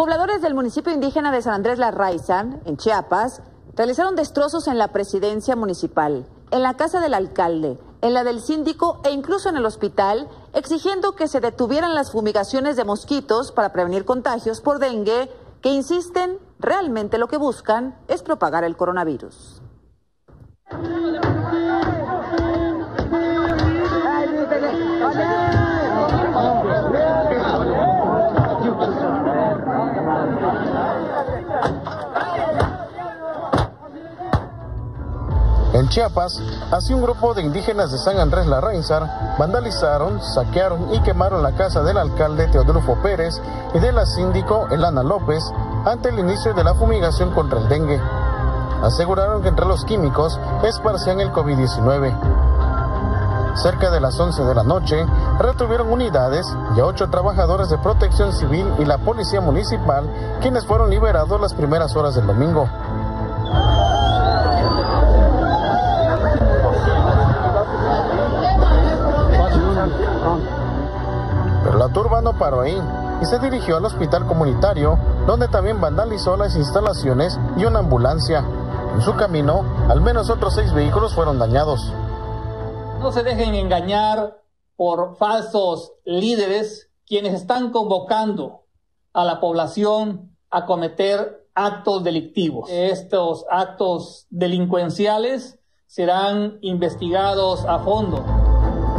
Pobladores del municipio indígena de San Andrés Larrainzar, en Chiapas, realizaron destrozos en la presidencia municipal, en la casa del alcalde, en la del síndico e incluso en el hospital, exigiendo que se detuvieran las fumigaciones de mosquitos para prevenir contagios por dengue, que insisten, realmente lo que buscan es propagar el coronavirus. En Chiapas, así un grupo de indígenas de San Andrés Larrainzar vandalizaron, saquearon y quemaron la casa del alcalde Teodulfo Pérez y de la síndico Elana López ante el inicio de la fumigación contra el dengue. Aseguraron que entre los químicos esparcían el COVID-19. Cerca de las 11 de la noche, retuvieron unidades y a 8 trabajadores de protección civil y la policía municipal, quienes fueron liberados las primeras horas del domingo. Turbano Paroín y se dirigió al hospital comunitario, donde también vandalizó las instalaciones y una ambulancia. En su camino, al menos otros 6 vehículos fueron dañados. No se dejen engañar por falsos líderes, quienes están convocando a la población a cometer actos delictivos. Estos actos delincuenciales serán investigados a fondo.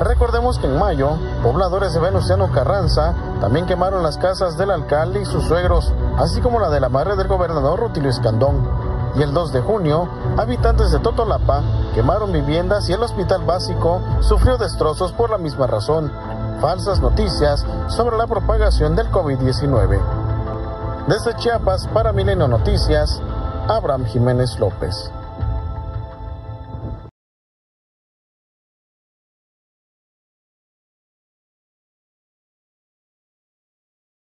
Recordemos que en mayo, pobladores de Venustiano Carranza también quemaron las casas del alcalde y sus suegros, así como la de la madre del gobernador Rutilio Escandón. Y el 2 de junio, habitantes de Totolapa quemaron viviendas y el hospital básico sufrió destrozos por la misma razón: falsas noticias sobre la propagación del COVID-19. Desde Chiapas, para Milenio Noticias, Abraham Jiménez López.